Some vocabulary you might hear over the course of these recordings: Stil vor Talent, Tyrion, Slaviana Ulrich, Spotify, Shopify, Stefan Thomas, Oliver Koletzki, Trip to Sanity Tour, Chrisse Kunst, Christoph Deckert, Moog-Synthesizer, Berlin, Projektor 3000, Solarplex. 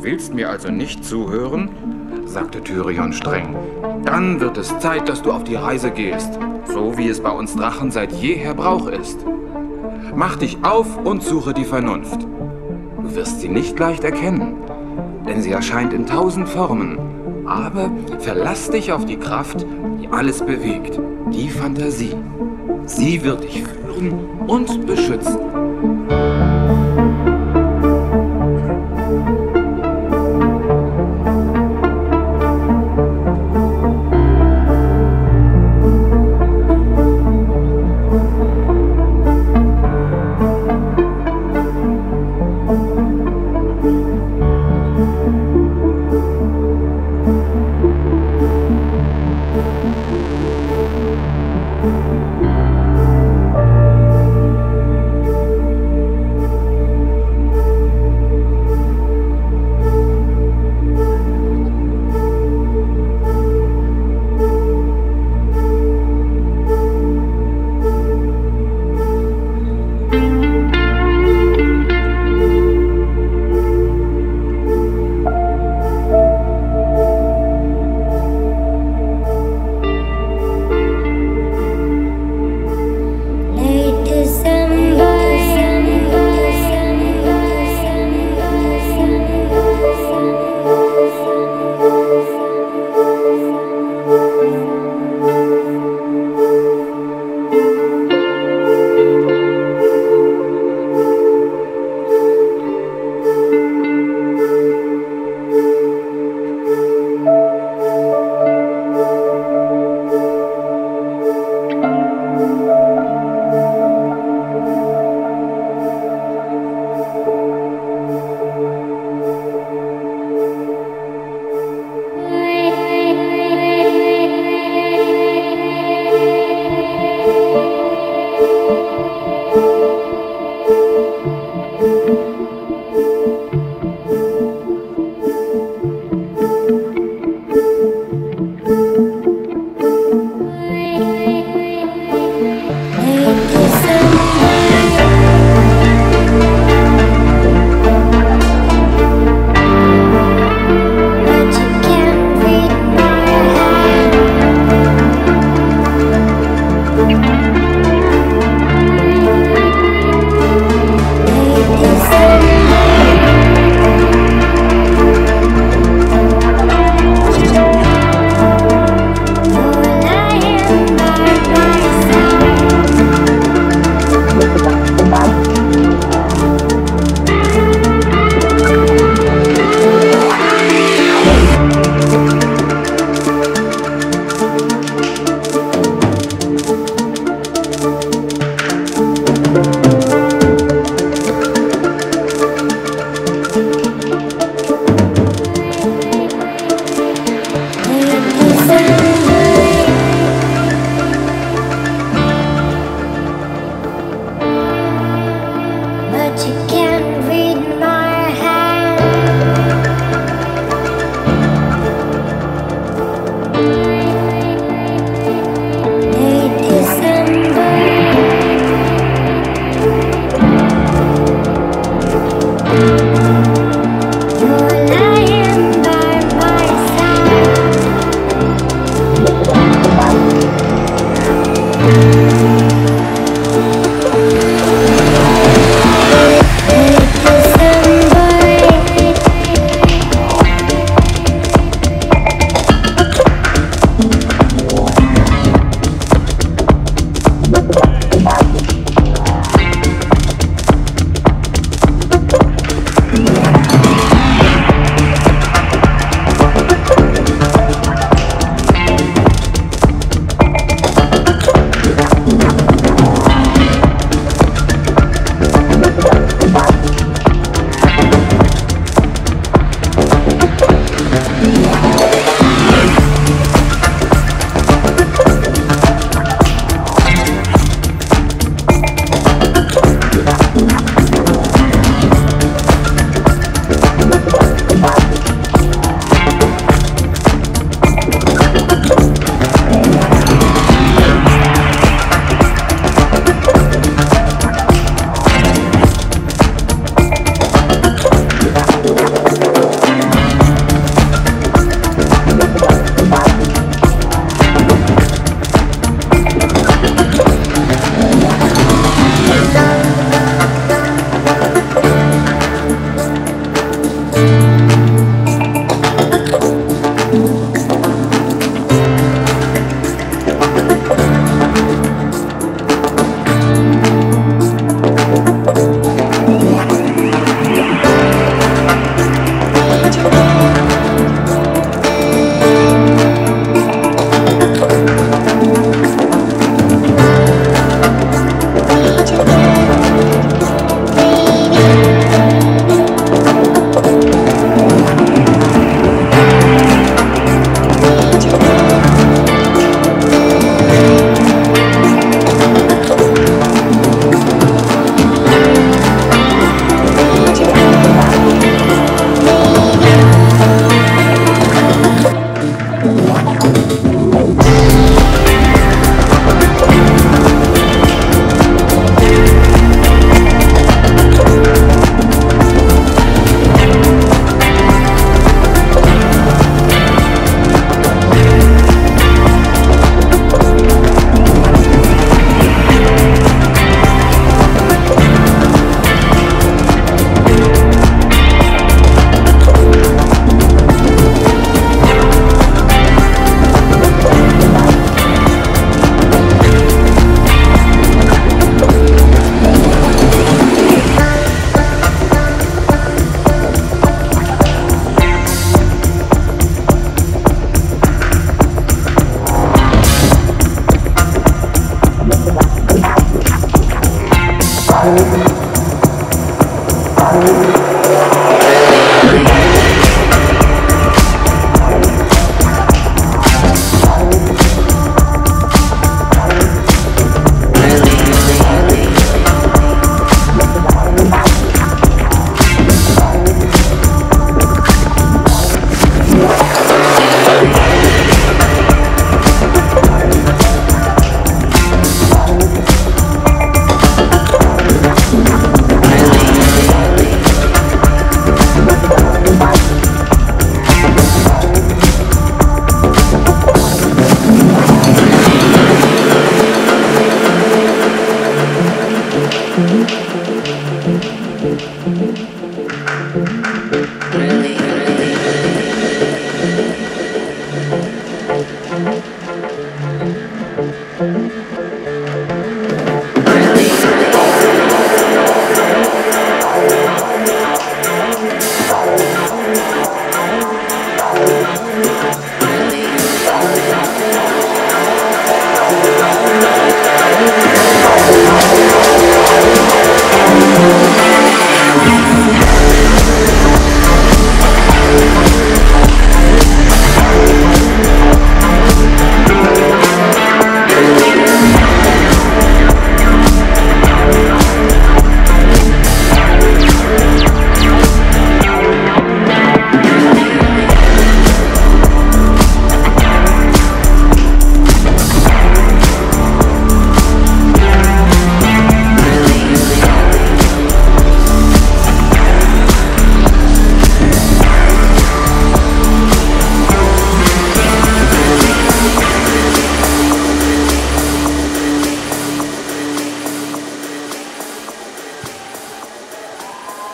Willst mir also nicht zuhören? Sagte Tyrion streng. Dann wird es Zeit, dass du auf die Reise gehst, so wie es bei uns Drachen seit jeher Brauch ist. Mach dich auf und suche die Vernunft. Du wirst sie nicht leicht erkennen, denn sie erscheint in 1000 Formen. Aber verlass dich auf die Kraft, die alles bewegt, die Fantasie. Sie wird dich führen und beschützen.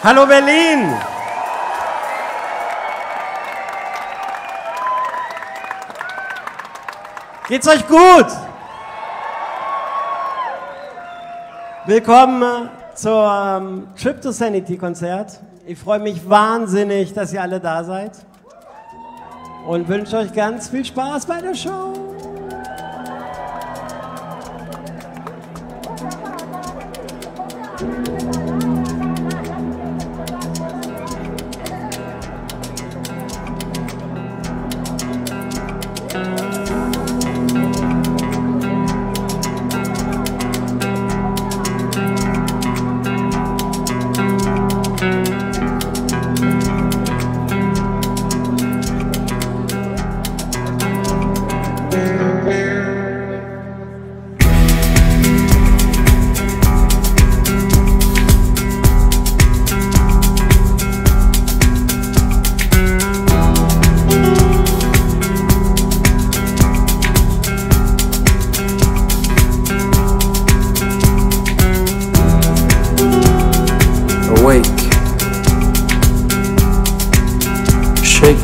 Hallo Berlin! Geht's euch gut? Willkommen zum Trip to Sanity Konzert. Ich freue mich wahnsinnig, dass ihr alle da seid und wünsche euch ganz viel Spaß bei der Show.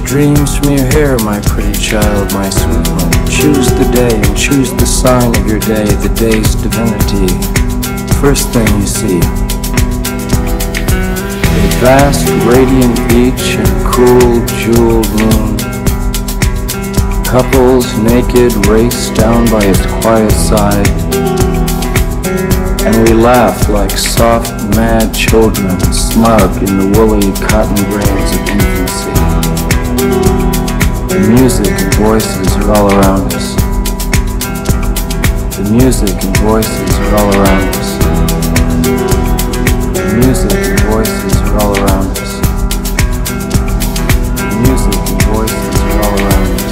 Dreams from your hair, my pretty child, my sweet one. Choose the day and choose the sign of your day, the day's divinity. First thing you see, a vast radiant beach and cool jeweled moon. Couples naked race down by its quiet side, and we laugh like soft mad children, smug in the woolly cotton grains of infancy. The music and voices are all around us. The music and voices are all around us. The music and voices are all around us. The music and voices are all around us.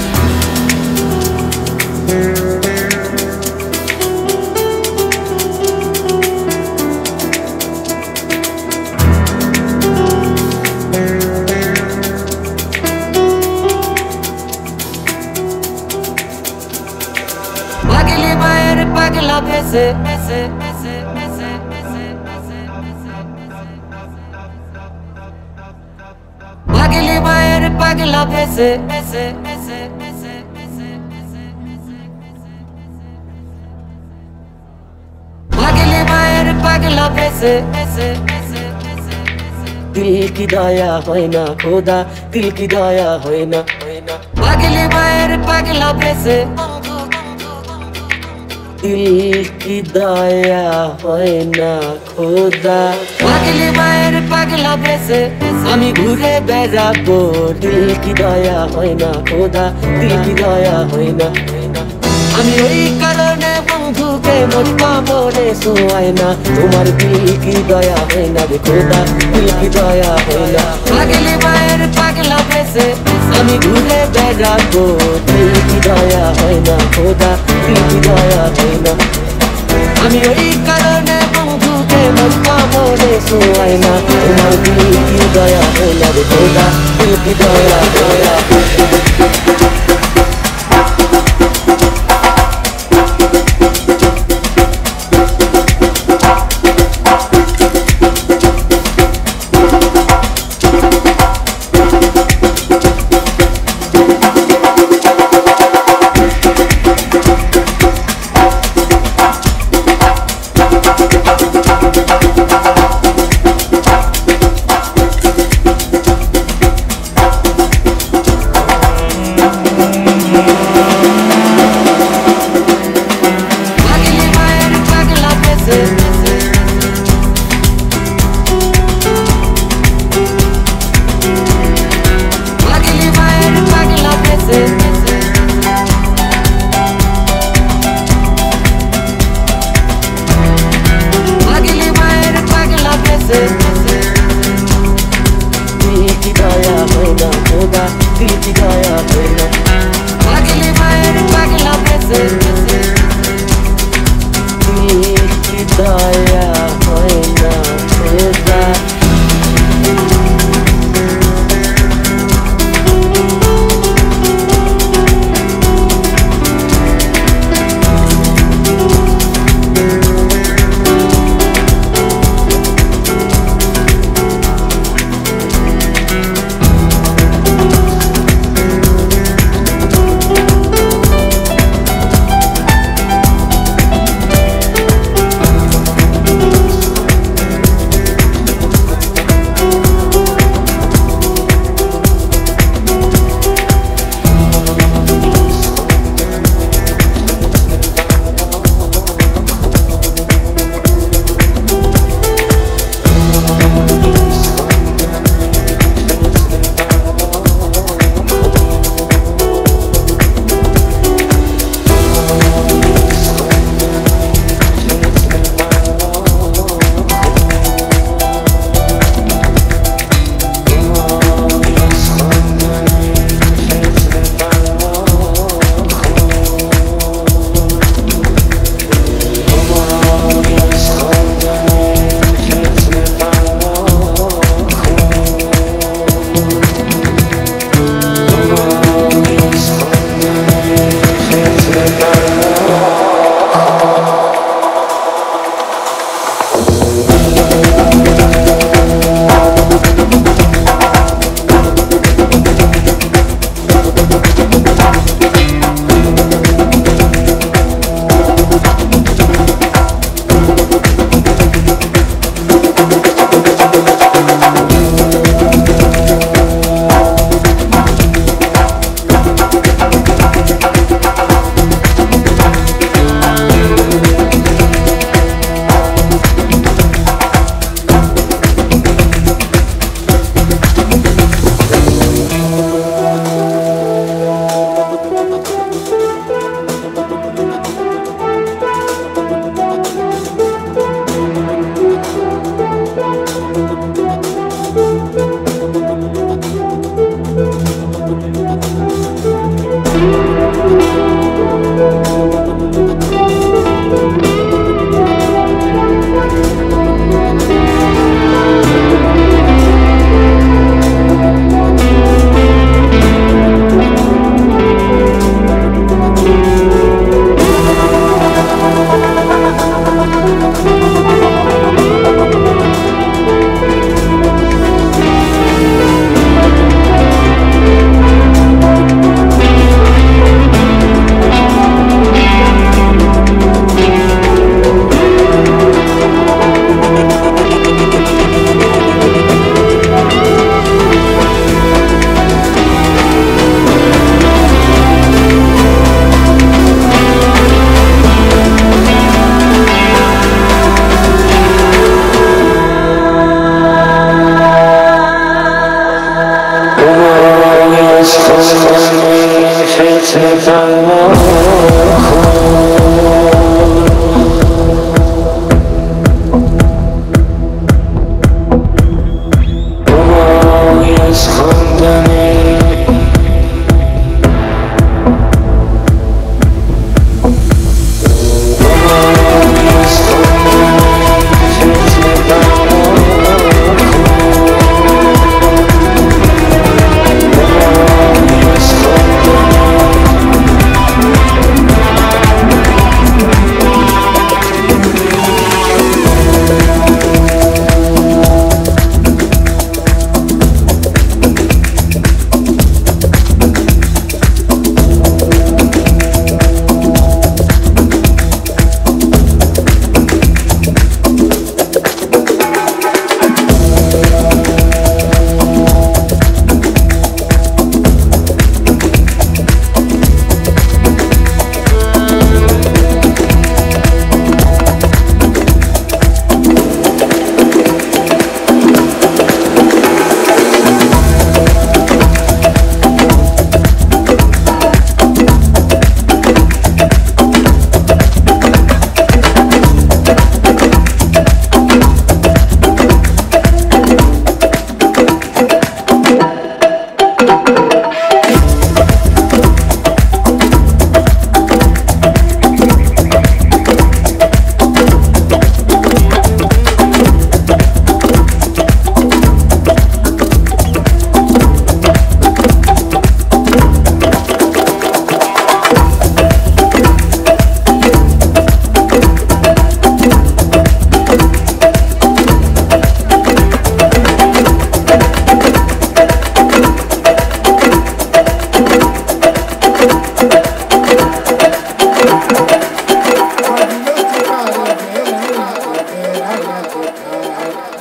दिल की दया होए ना खुदा दिल की दया होए ना पागल बायर पागल पैसे दिल की दया होए ना खुदा पागल बायर पागल पैसे आमी घुरे बेराबो दिल की दया होए ना खुदा दिल की दया होए ना आमी ओई कारणे बंधु के मोटा मोरे सुआए ना तुम्हारे दिल की दया होए ना खुदा दिल की दया होए ना पागल बायर पागल पैसे आमी घुरे बेराबो दिल की दया होए ना खुदा दिल की दया होए ना आमी ओई कारणे मस्ता मोरे सुआए ना तुम्हारे दिल की दया होए ना खुदा दिल की दया होए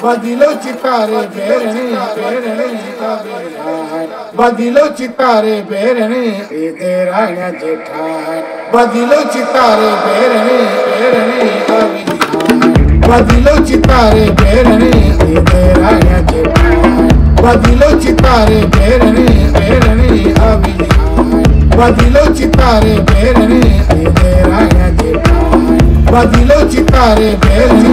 Badilo chitare berani idera na jethai badilo chitare berani avi badilo chitare berani idera na jethai badilo chitare berani avi badilo chitare berani idera na jethai badilo chitare berani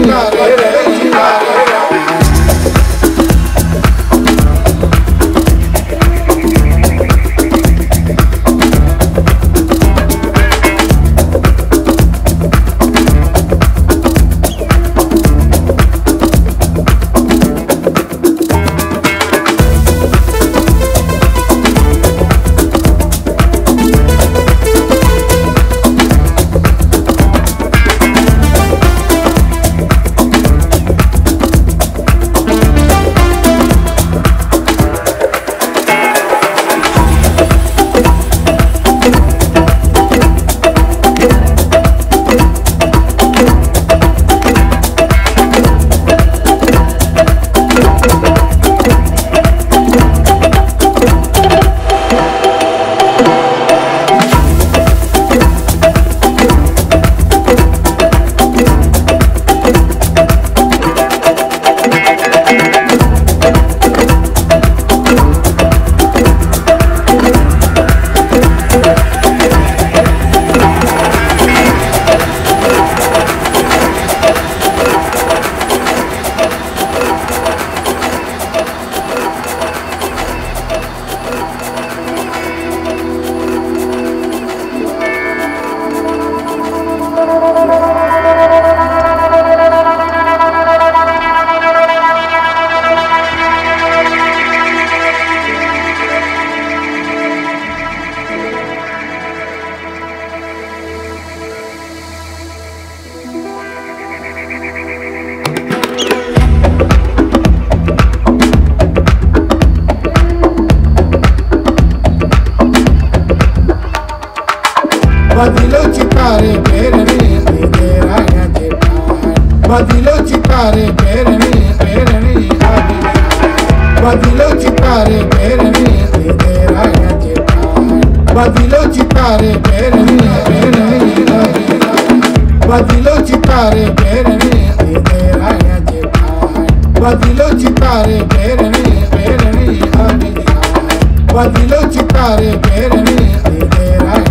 Badilo chitare berani idera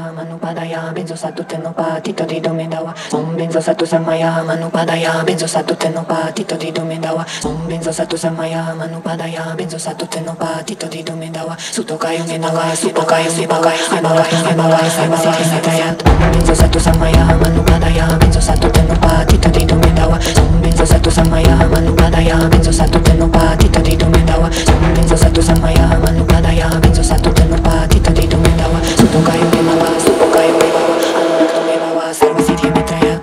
samaya manupadaya benzo satute no patito di domedawa son benzo satu samaya manupadaya benzo satute no patito di domedawa son benzo satu samaya manupadaya benzo satute no patito di domedawa sutokai ne nagai sutokai sibagai sibagai sibagai sibagai satayat benzo satu samaya manupadaya benzo satute no patito di domedawa son benzo satu samaya manupadaya benzo satute no patito di domedawa son benzo satu samaya manupadaya benzo satute no patito di domedawa sutokai ne nagai sutokai sibagai anak domedawa servisi metayat.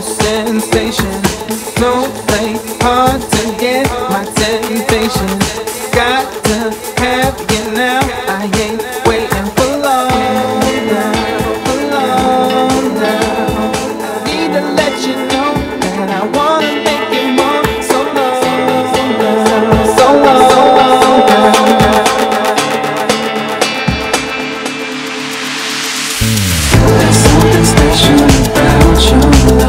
of sensation. Snowflake, hard to get my temptation. Got to have you now, I ain't waiting for long now, for long now. Need to let you know that I wanna make you more. So long, so long, so long. There's something special about your love.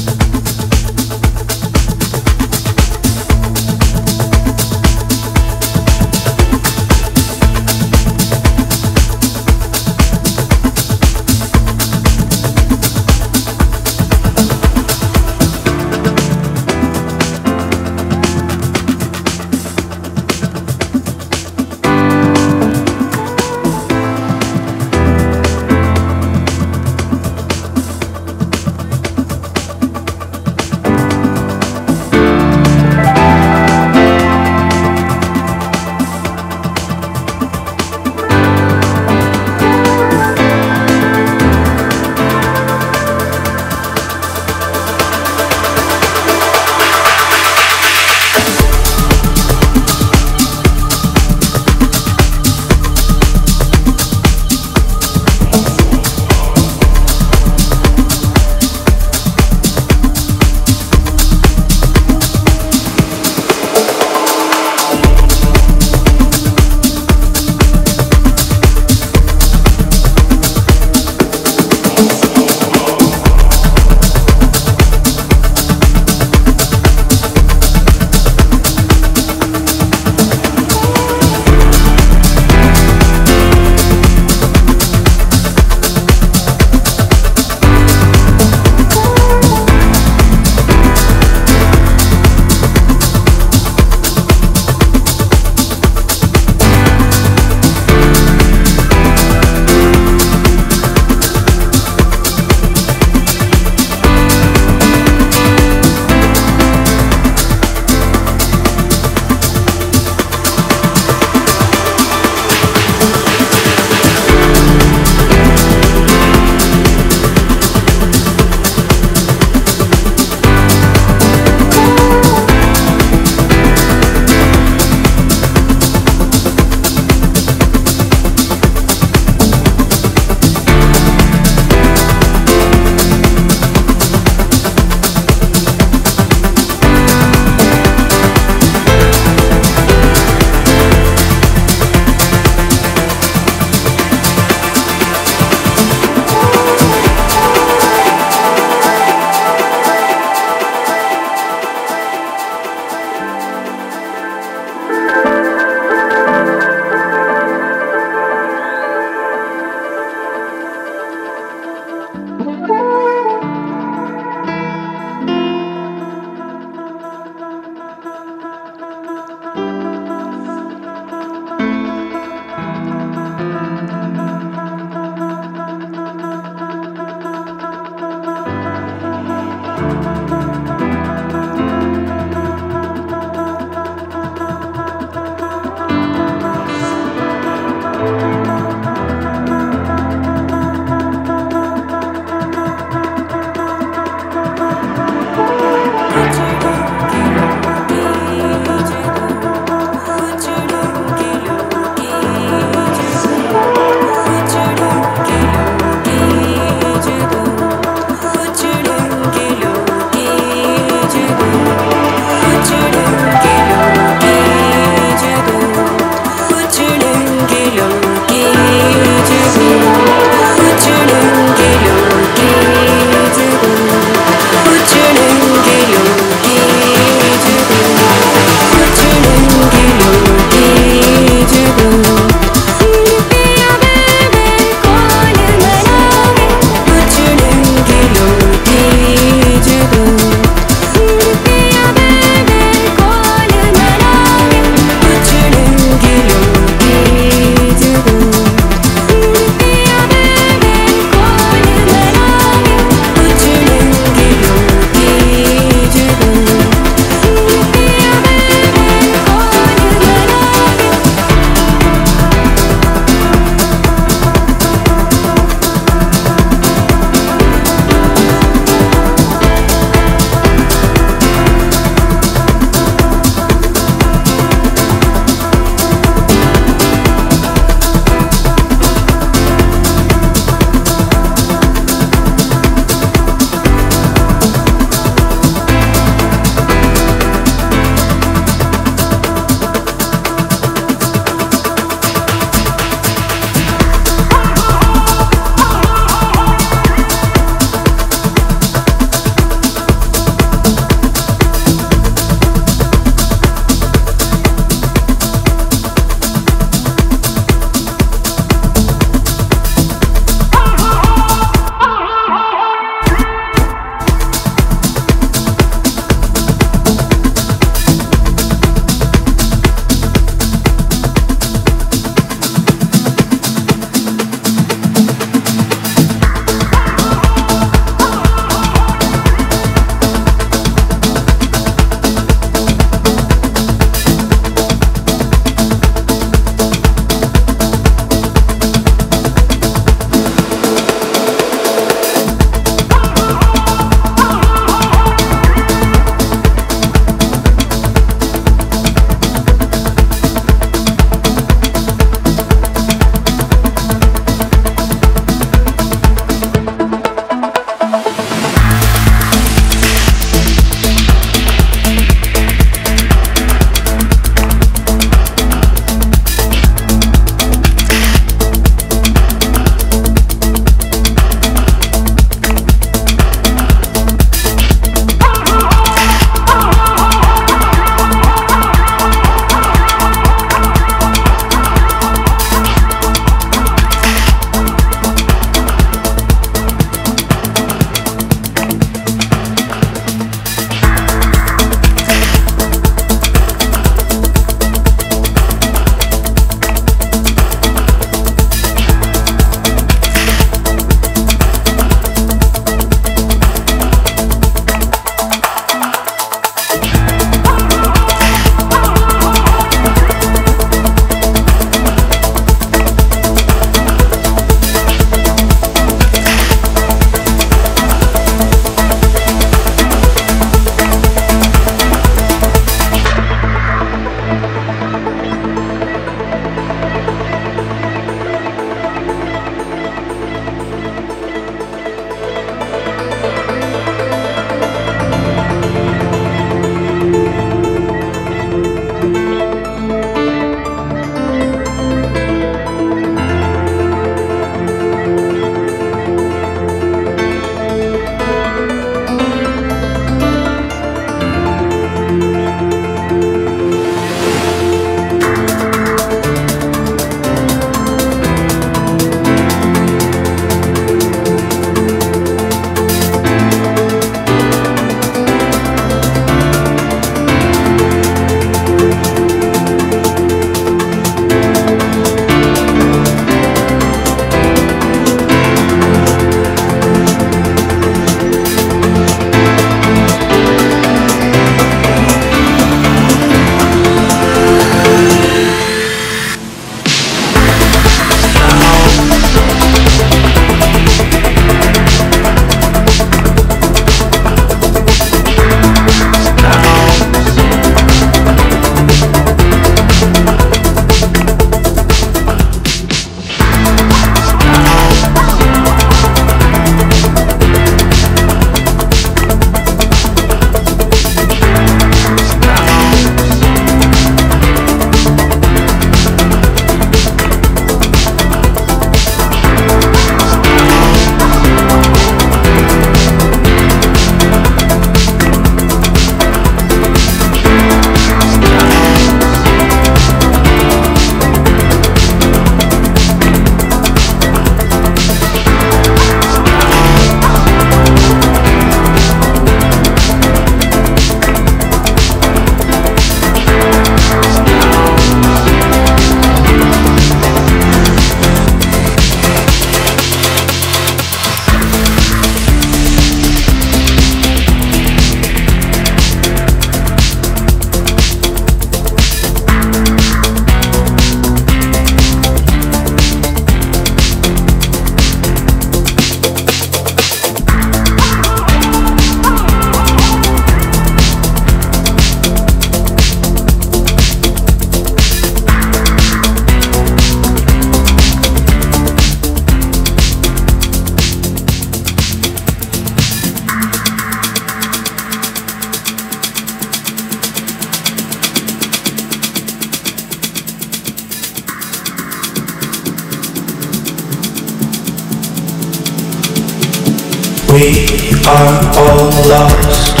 We are all lost.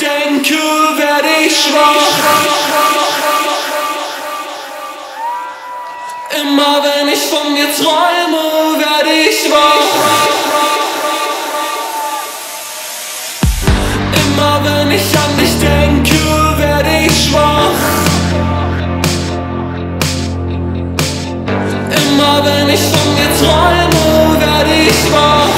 denke, werde ich schwach. Immer wenn ich von dir träume, werde ich wach. Immer wenn ich an dich denke, werde ich schwach. Immer wenn ich von dir träume, werde ich wach.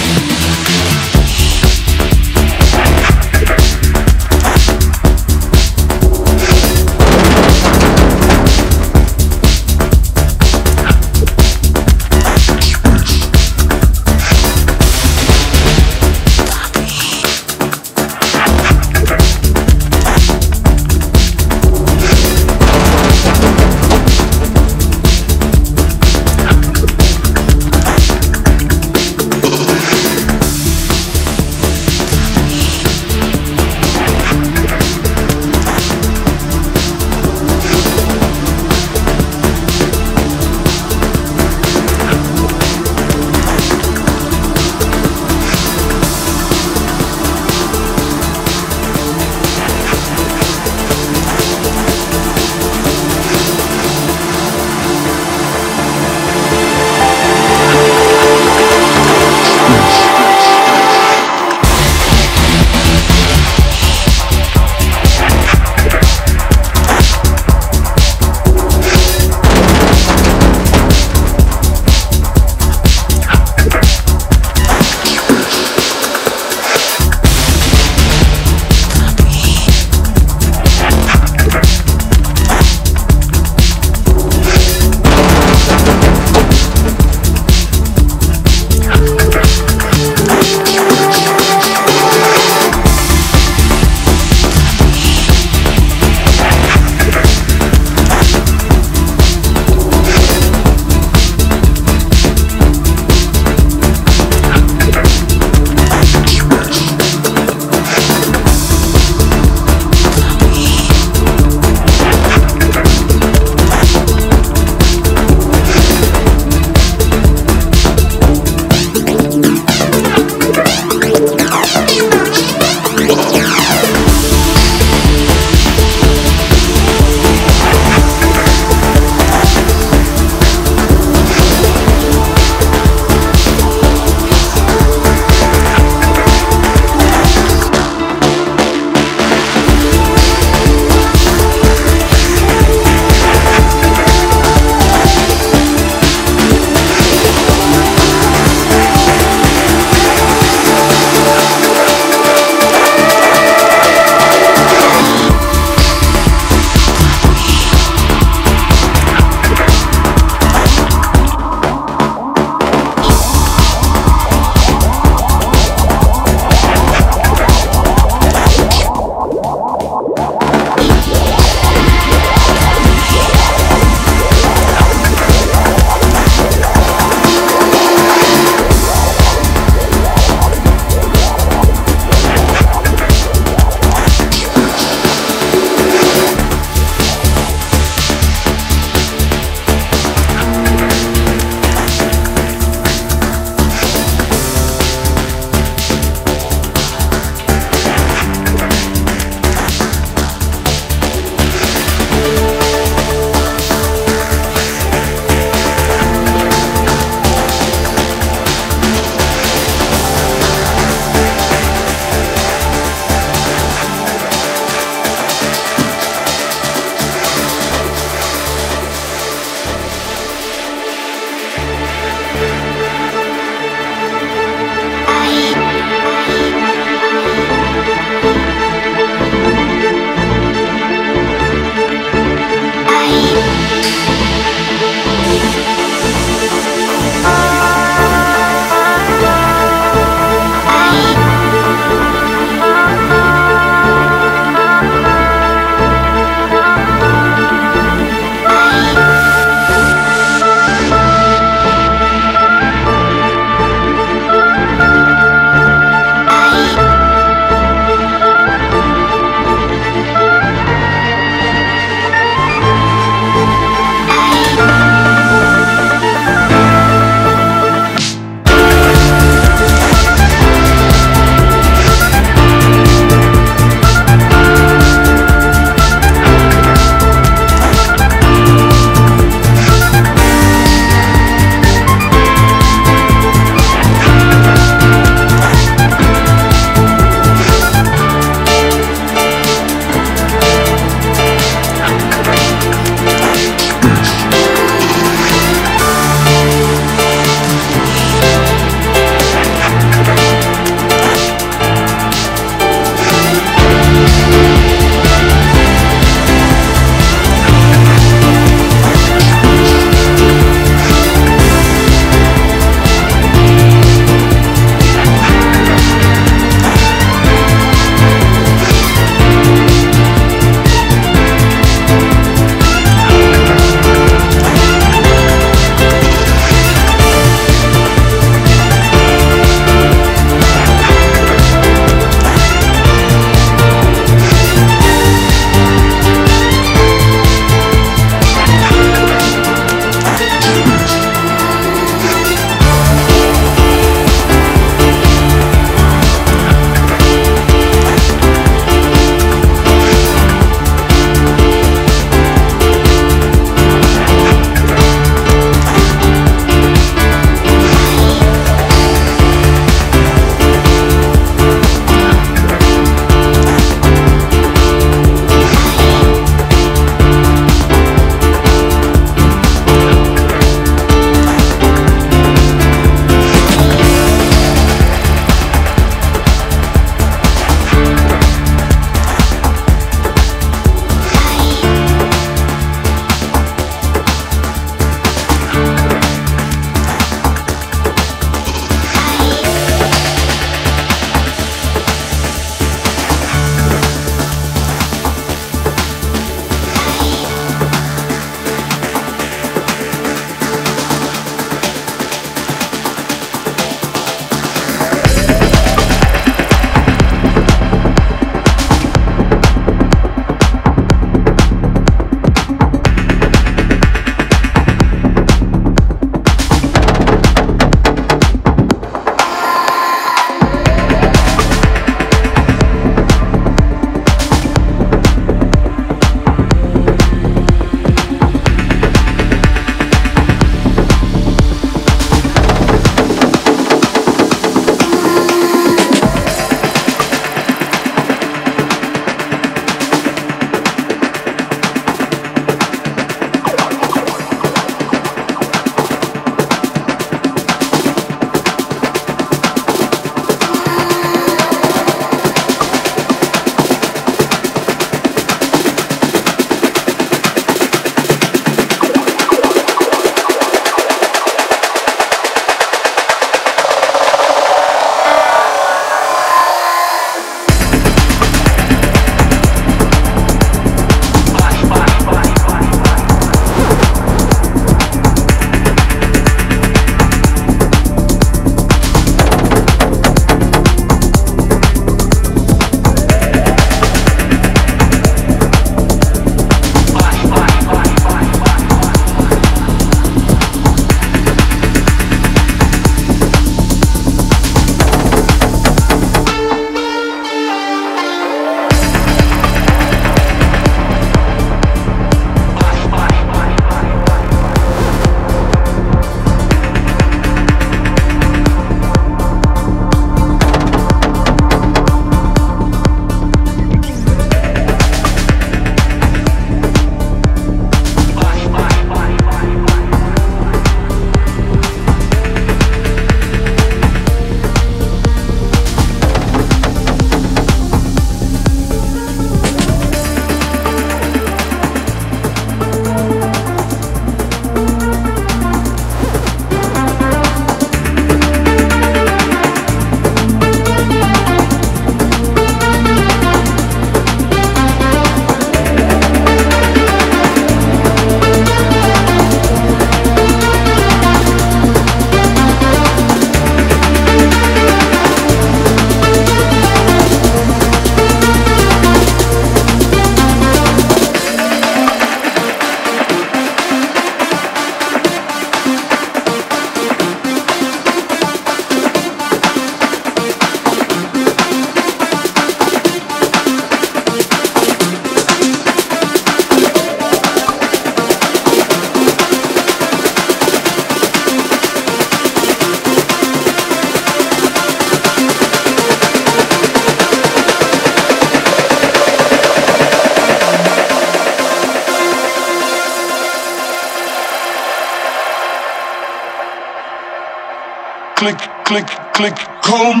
click, click, home.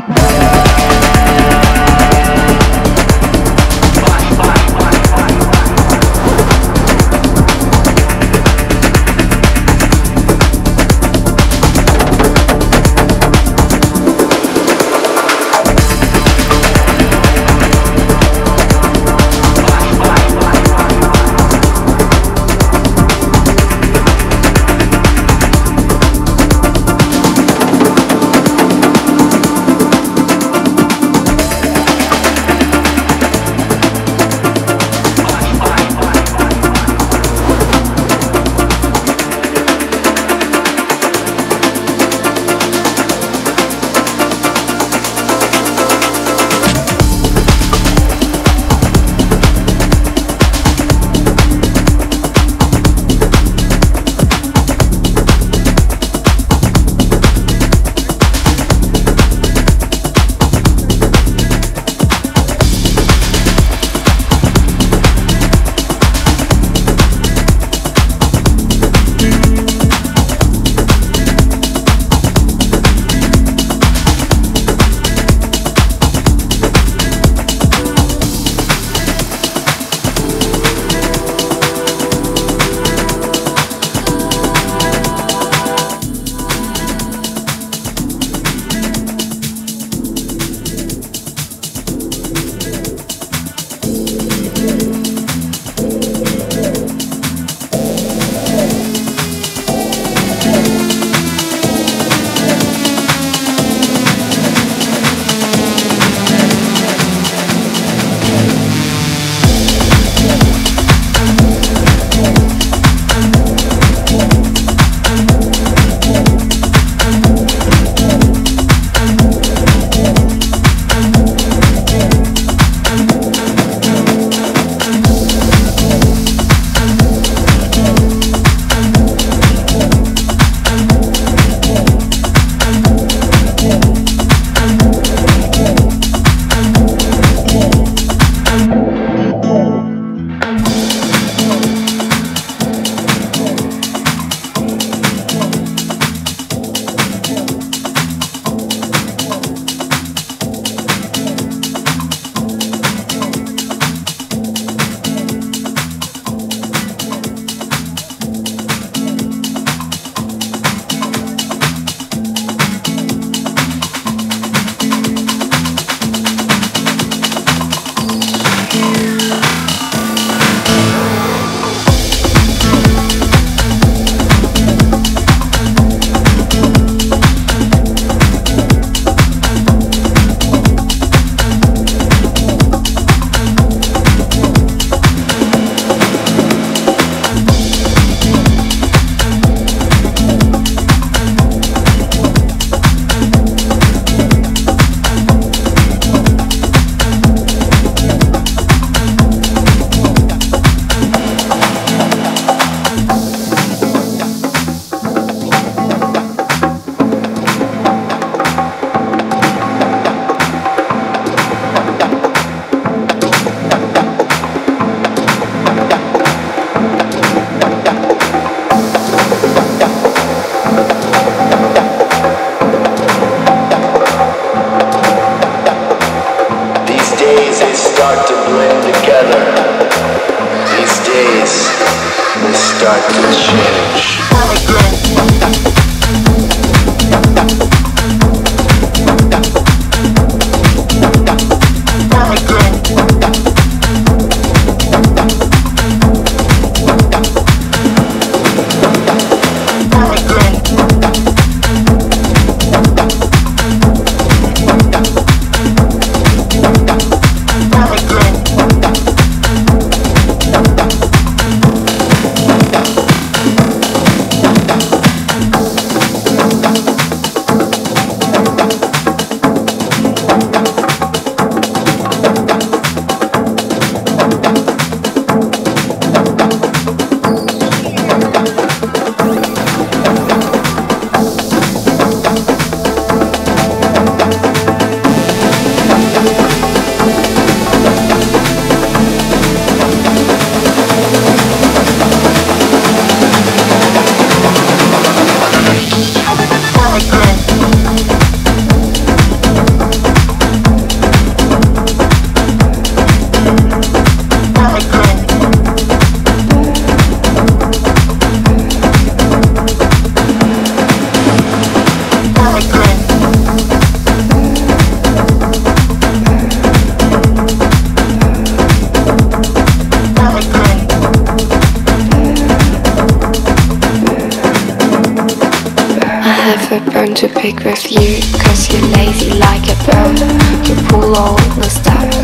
never burn to pick with you, cause you're lazy like a bird. You pull all the stuff,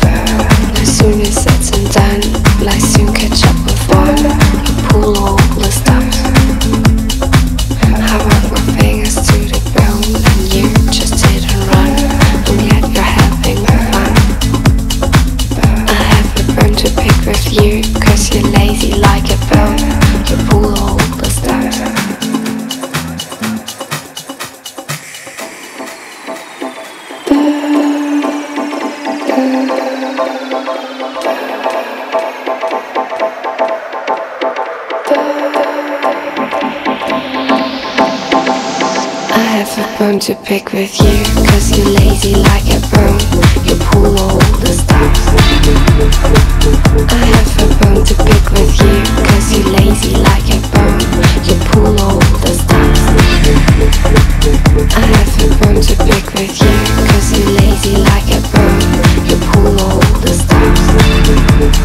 burn. As soon as it's undone, lies soon catch up with one. You pull all the stuff, I work my fingers to the bone, and you just hit and run. And yet you're having fun, burn. I have a burn to pick with you, cause you're lazy like a bird. You pull all the stuff. I want to pick with you, cause you're lazy like a bone. You pull all the stops. I have a bone to pick with you, cause you're lazy like a bone. You pull all the stops. I have a bone to pick with you, cause you're lazy like a bone. You pull all the stops.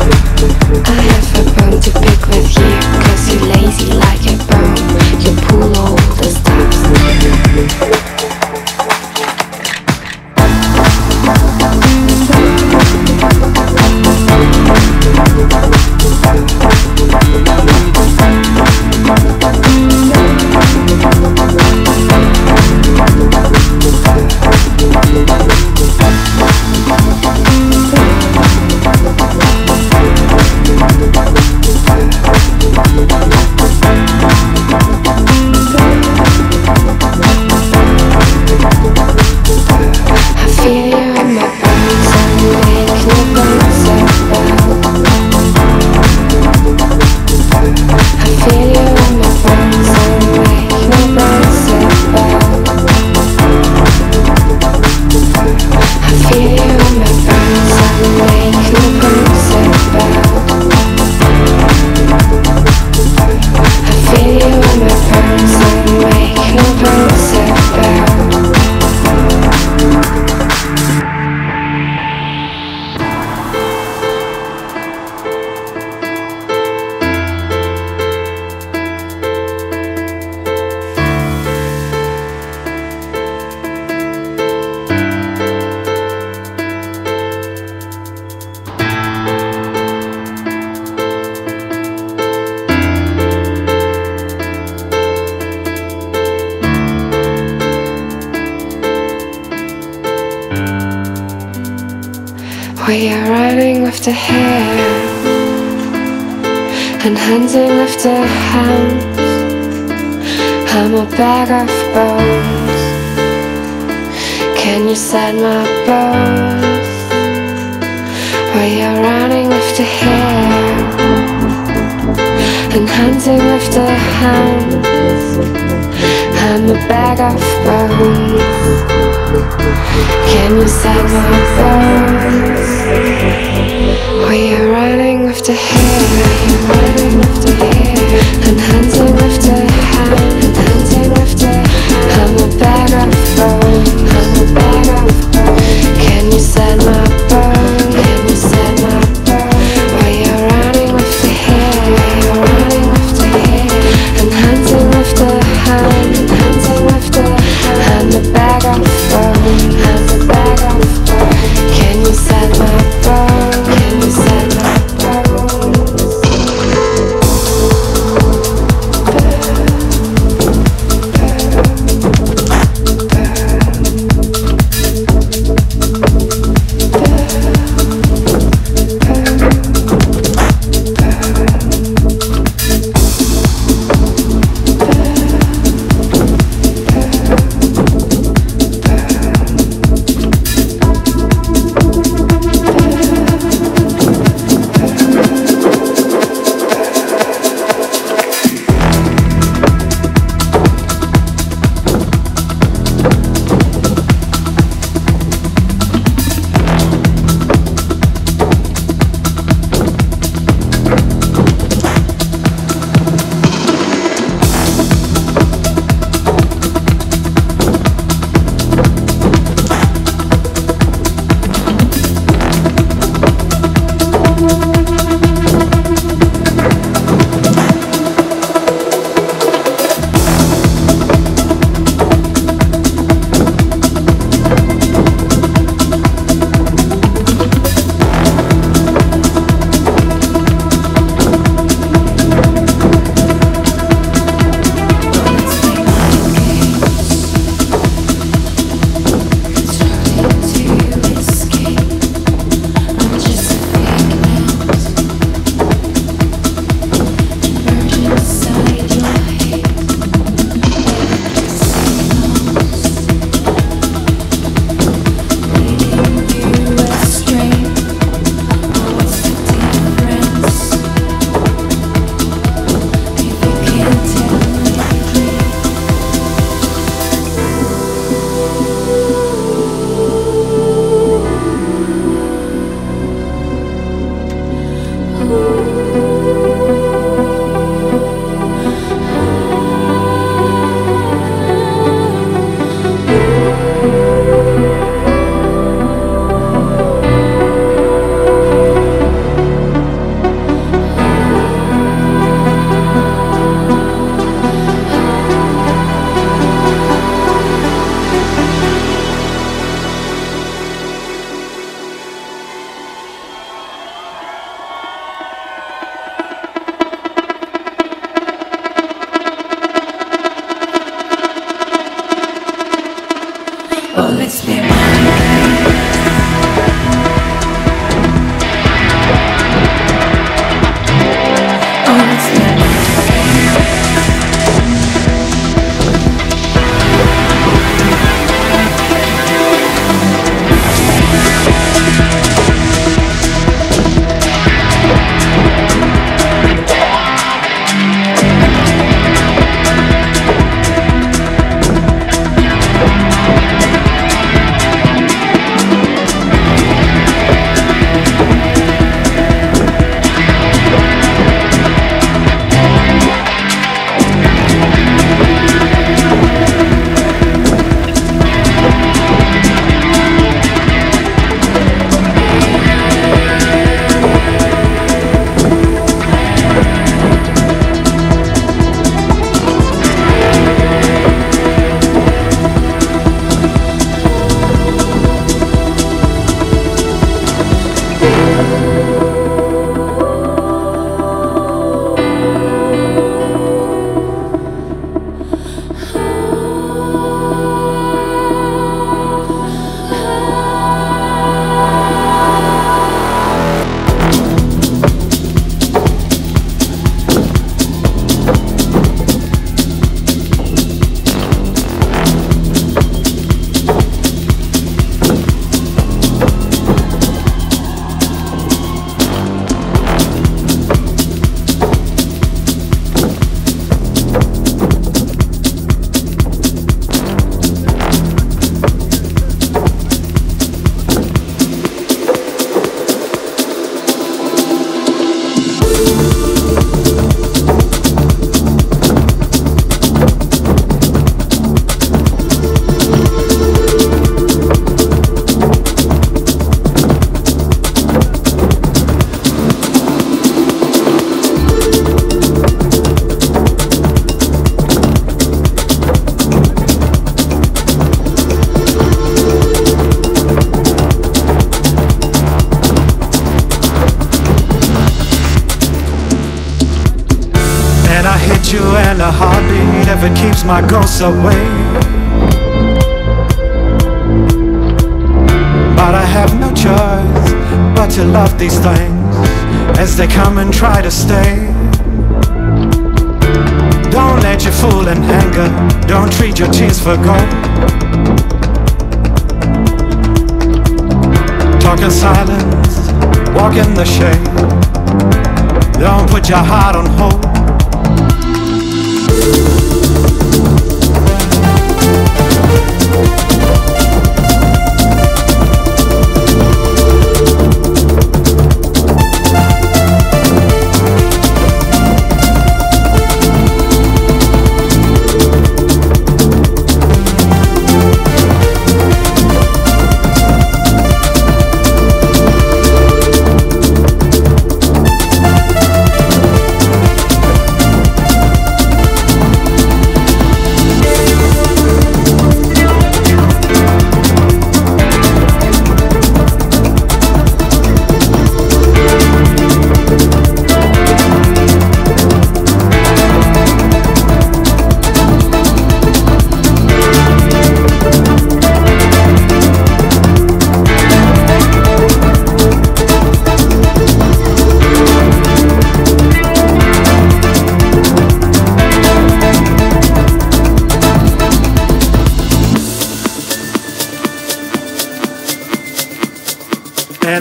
I have a bone to pick with you, cause you're lazy like a bone. You pull all the stops. We are running with the hair and hunting with the hounds. I'm a bag of bones. Can you set my bones? We are running with the hair and hunting with the hounds. I'm a bag of bones. Can you set my bones? We are running with the hair and hunting with the hound. I'm a bag of bones. Can you set my bone? We are running with the hair and hunting with the hound. I'm a bag of bones. Can you set my heartbeat if it keeps my ghosts away. But I have no choice but to love these things as they come and try to stay. Don't let your fool in anger, don't treat your cheese for gold. Talk in silence, walk in the shade, don't put your heart on hold.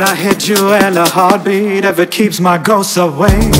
I hit you in a heartbeat if it keeps my ghosts away.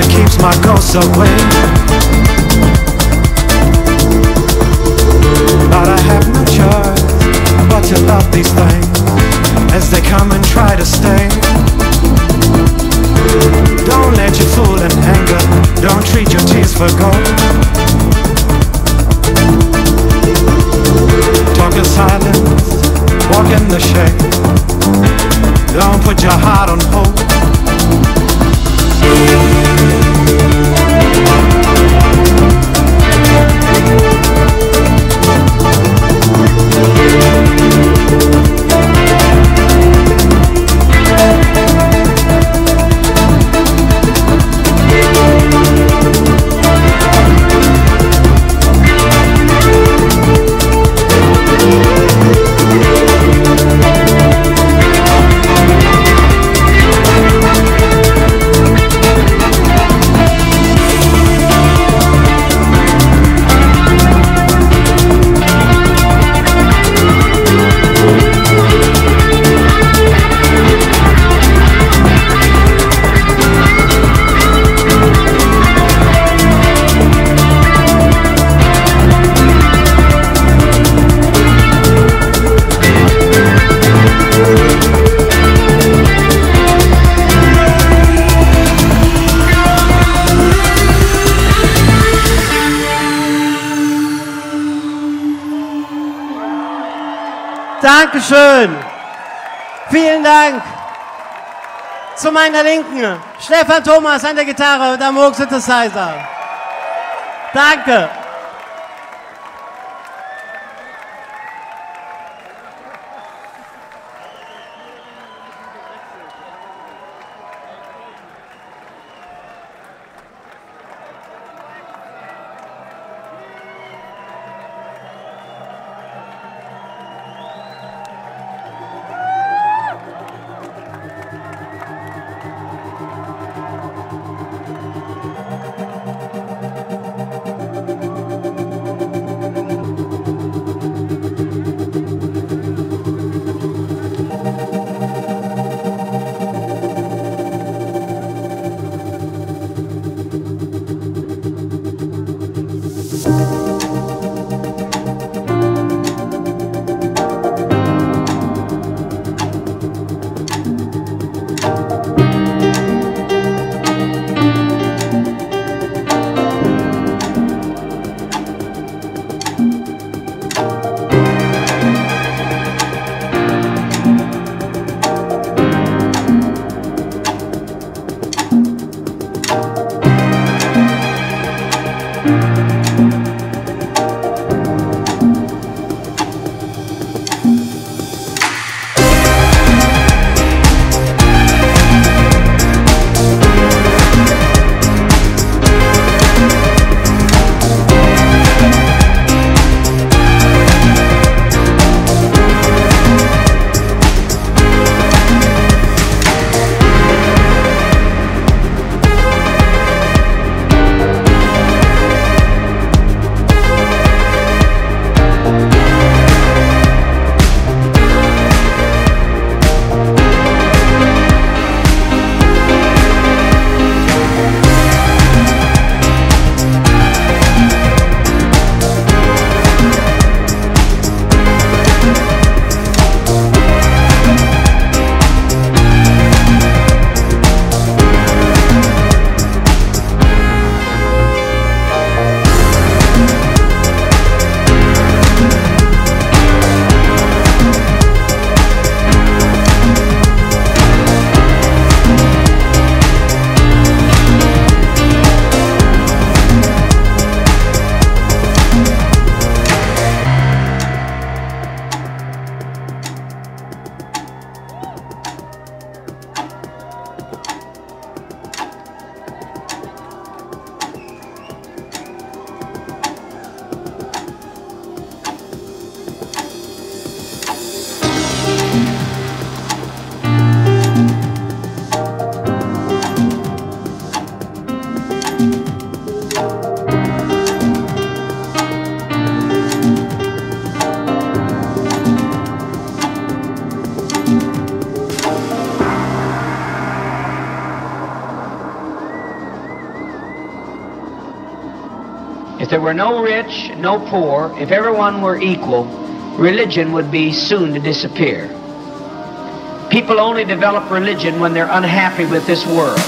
It keeps my ghosts away. But I have no choice but to love these things as they come and try to stay. Don't let your fool in anger, don't treat your tears for gold. Talk in silence, walk in the shade, don't put your heart on hold. Dankeschön. Vielen Dank. Zu meiner Linken, Stefan Thomas an der Gitarre und am Moog-Synthesizer. Danke. there were no rich, no poor, if everyone were equal, religion would be soon to disappear. People only develop religion when they're unhappy with this world.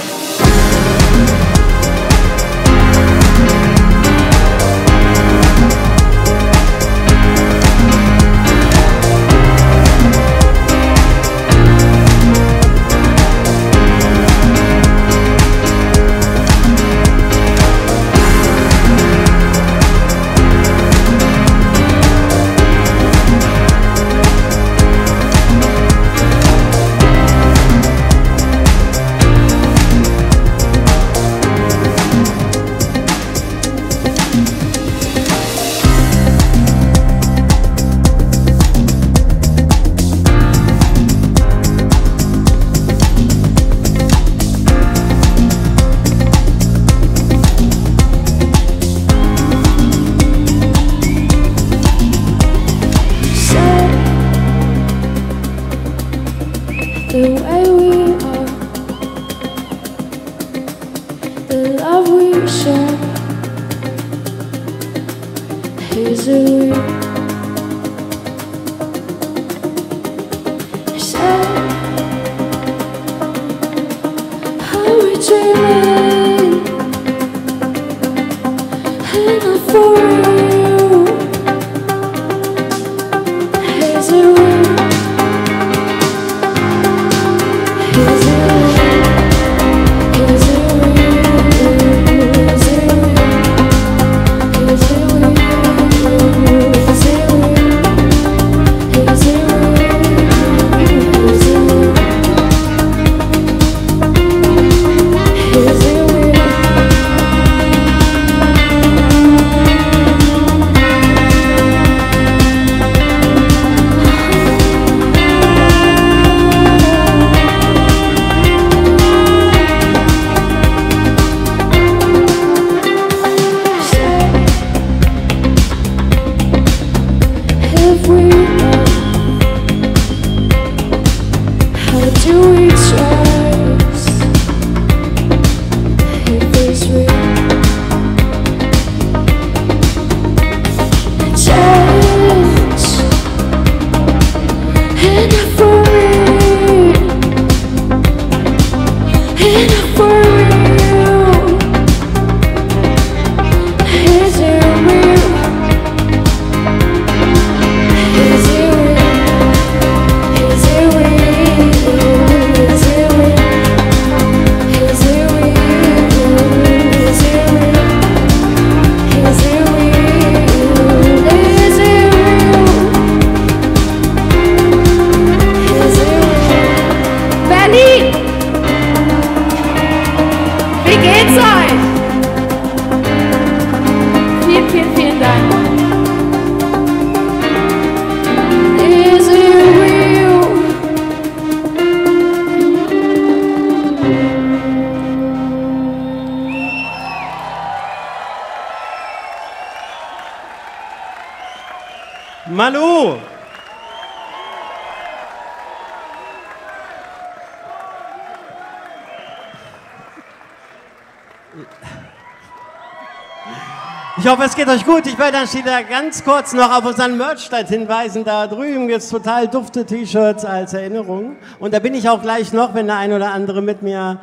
Ich hoffe, es geht euch gut. Ich werde dann ganz kurz noch auf unseren Merch-Stand hinweisen. Da drüben gibt es total dufte T-Shirts als Erinnerung. Und da bin ich auch gleich noch, wenn der ein oder andere mit mir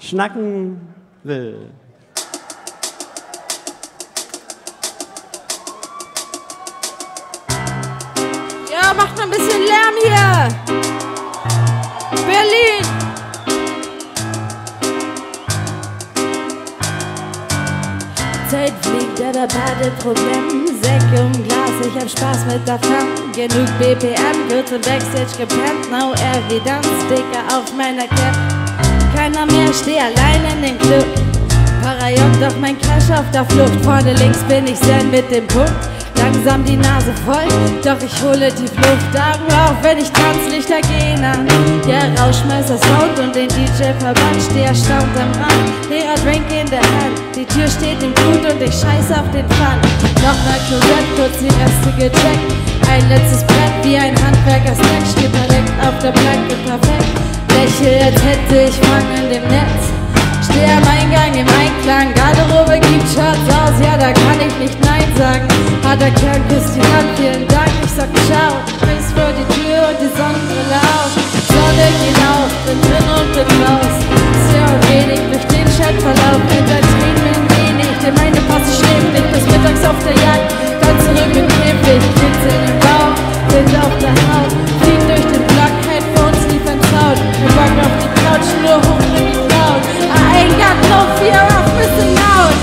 schnacken will. Ja, macht mal ein bisschen Lärm hier. Berlin. Zeit fliegt, der Badeproblem, Säcke um Glas, ich hab Spaß mit der Fam. Genug BPM, wird im Backstage gepennt, no evidence, Sticker auf meiner Cap. Keiner mehr, steh allein in dem Club. Parajock, doch mein Crash auf der Flucht. Vorne links bin ich zen mit dem Punkt. Langsam die Nase voll, doch ich hole tief Luft. Augen auf, wenn ich tanz, Lichter gehen an. Der Rauschmeißer Sound und den DJ verbannt. Steh erstaunt am Rand, leerer Drink in der Hand. Die Tür steht im Blut und ich scheiß auf den Pfann. Nochmal Klosett, kurz die Reste gecheckt. Ein letztes Brett wie ein Handwerker-Snack. Steht direkt auf der Planke perfekt. Lächel, als hätte ich Fang in dem Netz. Steh am Eingang im Einklang, Garderobe gibt Shirts aus, ja da kann ich nicht nein sagen. Harter Kerl, küsst die Hand, vielen Dank, ich sag ciao. Rings vor die Tür und die Sonne so laut. Sonne geht auf, bin drin und bin raus. Sehr wenig durch den Chatverlauf, mit als Frieden bin wenig, denn meine Passe schläft nicht bis mittags auf der Jagd. Ganz zurück in Käfig, Blitz in den Bauch, Wind auf der Haut, fliegt durch den Block, kein vor uns lief entzaut. Wir backen auf die Couch, nur hochbringend laut. I ain't got no fear of missing out.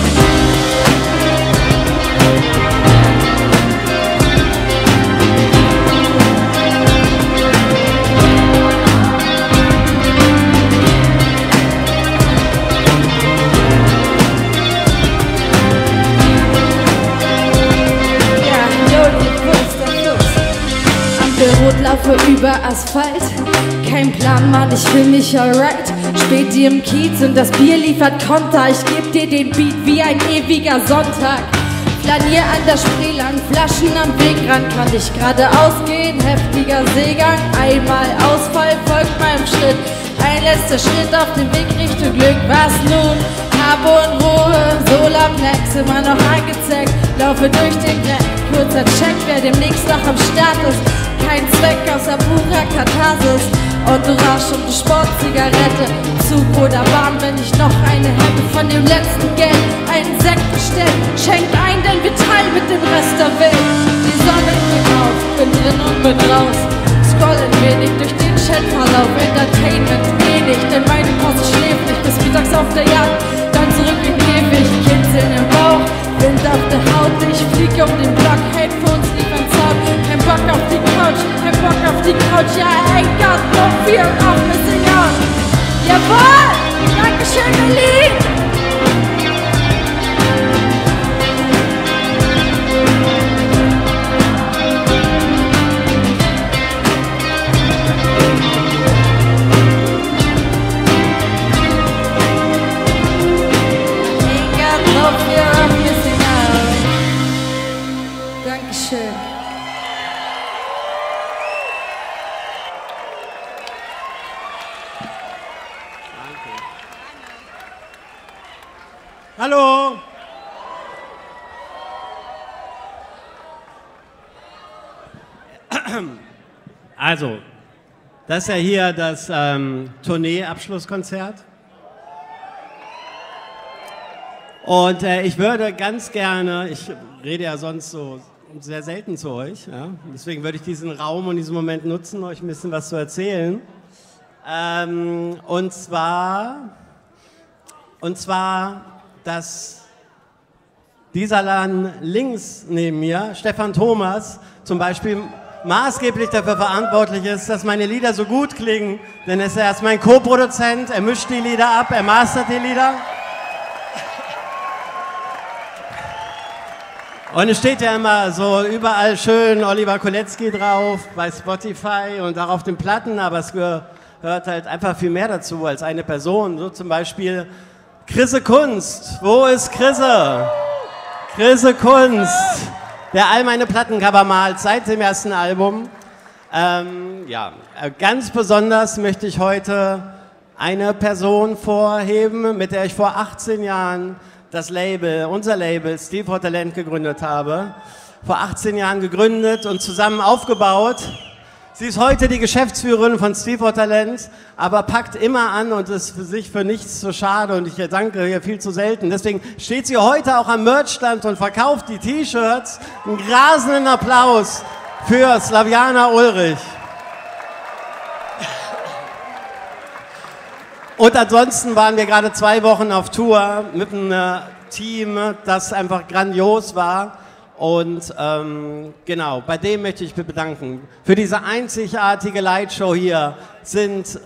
Laufe über Asphalt, kein Plan, Mann, ich fühl mich alright. Spät dir im Kiez und das Bier liefert Konter. Ich geb dir den Beat wie ein ewiger Sonntag. Flanier an der Spree lang, Flaschen am Wegrand. Kann ich geradeaus gehen, heftiger Seegang. Einmal Ausfall folgt meinem Schritt. Ein letzter Schritt auf dem Weg Richtung Glück. Was nun? Habe und Ruhe, Solarplex, immer noch angezeigt. Laufe durch den Dreck, kurzer Check, wer demnächst noch am Start ist. Kein Zweck außer purer Katharsis und Orange und Sportzigarette. Zug oder Bahn, wenn ich noch eine hätte von dem letzten Geld. Einen Sekt bestellt, schenkt ein, denn wir teilen mit dem Rest der Welt. Die Sonne geht auf, bin drin und bin raus. Scrollen wenig durch den Chatverlauf. Entertainment wenig, denn meine Post schläft nicht bis mittags auf der Jagd. Dann zurück in Käfig, Kitzeln im Bauch, Wind auf der Haut. Ich fliege um den Block, Hate für uns lief ein Sound. Kein Bock auf die Couch, kein Bock auf die Couch. Ja, I ain't got no fear of missing out. Jawohl! Dankeschön, Berlin! Hallo! Also, das ist ja hier das Tournee-Abschlusskonzert. Und ich würde ganz gerne, ich rede ja sonst so sehr selten zu euch, ja? Deswegen würde ich diesen Raum und diesen Moment nutzen, euch ein bisschen was zu erzählen. Und zwar dass dieser Laden links neben mir, Stefan Thomas, zum Beispiel maßgeblich dafür verantwortlich ist, dass meine Lieder so gut klingen, denn er ist erst mein Co-Produzent, er mischt die Lieder ab, er mastert die Lieder. Und es steht ja immer so überall schön Oliver Koletzki drauf, bei Spotify und auch auf den Platten, aber es gehört halt einfach viel mehr dazu als eine Person, so zum Beispiel Chrisse Kunst, wo ist Chrisse? Chrisse Kunst, der all meine Plattencover malt seit dem ersten Album. Ja, ganz besonders möchte ich heute eine Person vorheben, mit der ich vor 18 Jahren das Label, unser Label Stil vor Talent gegründet habe. Vor 18 Jahren gegründet und zusammen aufgebaut. Sie ist heute die Geschäftsführerin von Stil vor Talent, aber packt immer an und ist für sich für nichts zu schade und ich danke ihr viel zu selten. Deswegen steht sie heute auch am Merchstand und verkauft die T-Shirts. Einen rasenden Applaus für Slaviana Ulrich. Und ansonsten waren wir gerade 2 Wochen auf Tour mit einem Team, das einfach grandios war. Und genau, bei dem möchte ich mich bedanken. Für diese einzigartige Lightshow hier sind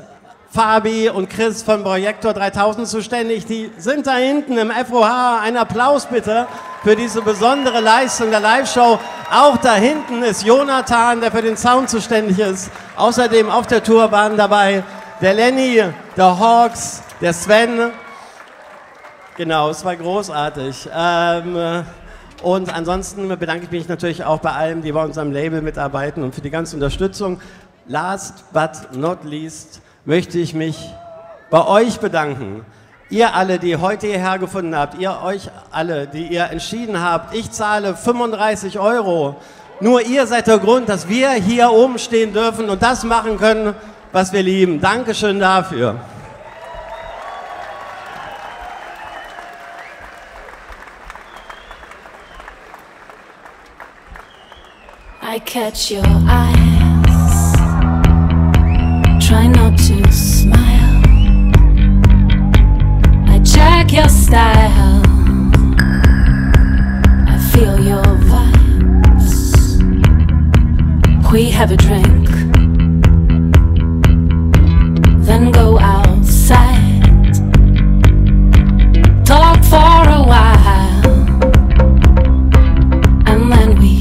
Fabi und Chris von Projektor 3000 zuständig. Die sind da hinten im FOH. Ein Applaus bitte für diese besondere Leistung der Liveshow. Auch da hinten ist Jonathan, der für den Sound zuständig ist. Außerdem auf der Tour waren dabei der Lenny, der Hawks, der Sven. Genau, es war großartig. Und ansonsten bedanke ich mich natürlich auch bei allen, die bei unserem Label mitarbeiten und für die ganze Unterstützung. Last but not least möchte ich mich bei euch bedanken. Ihr alle, die heute hierher gefunden habt, ihr euch alle, die ihr entschieden habt, ich zahle 35 Euro. Nur ihr seid der Grund, dass wir hier oben stehen dürfen und das machen können, was wir lieben. Dankeschön dafür. I catch your eyes, try not to smile, I check your style, I feel your vibes, we have a drink, then go outside, talk for a while, and then we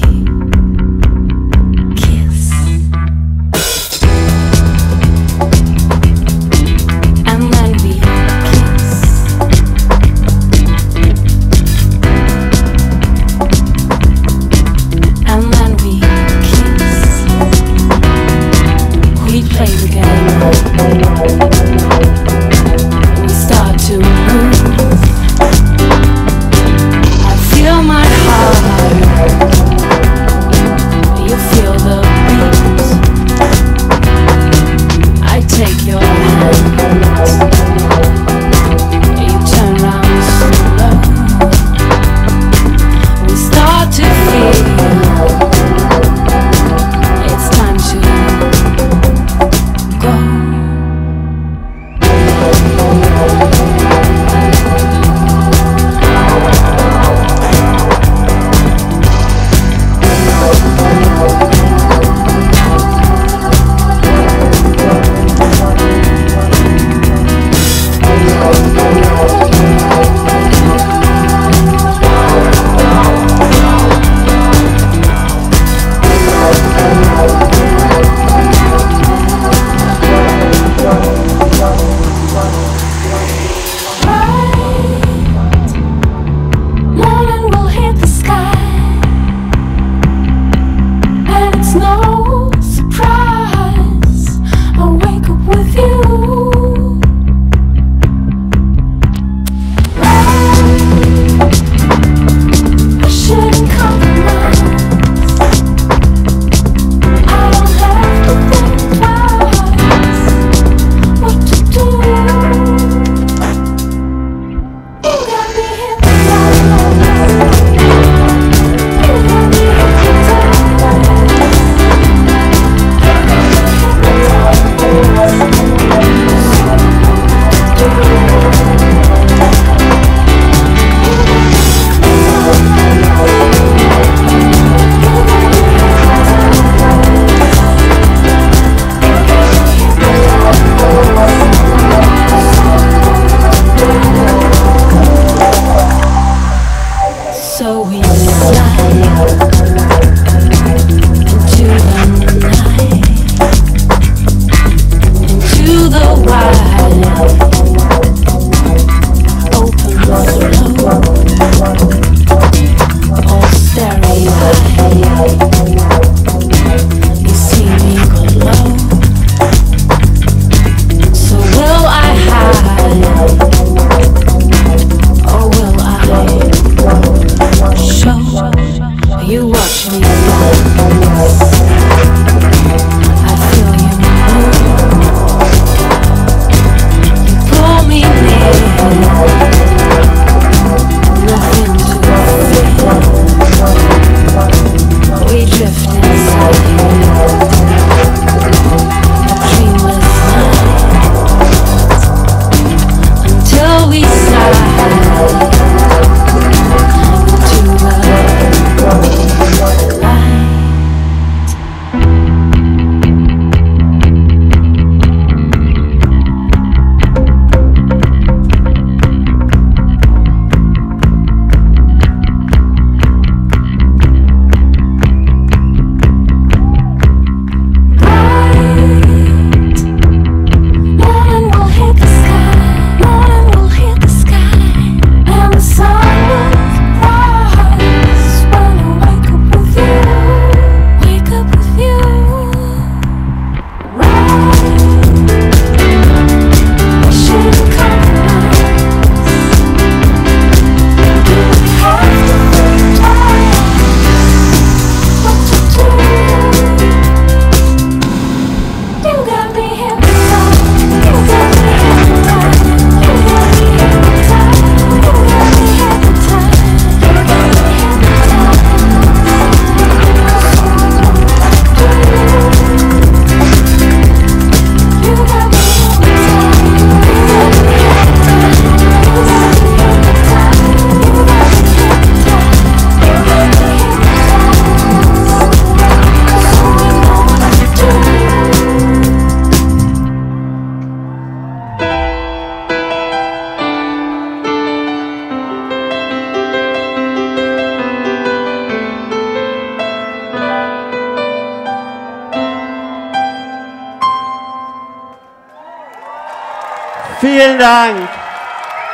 Vielen Dank.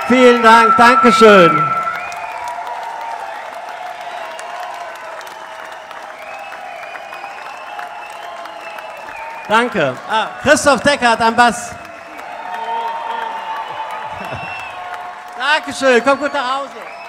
Vielen Dank. Dankeschön. Danke. Ah, Christoph Deckert am Bass. Dankeschön. Kommt gut nach Hause.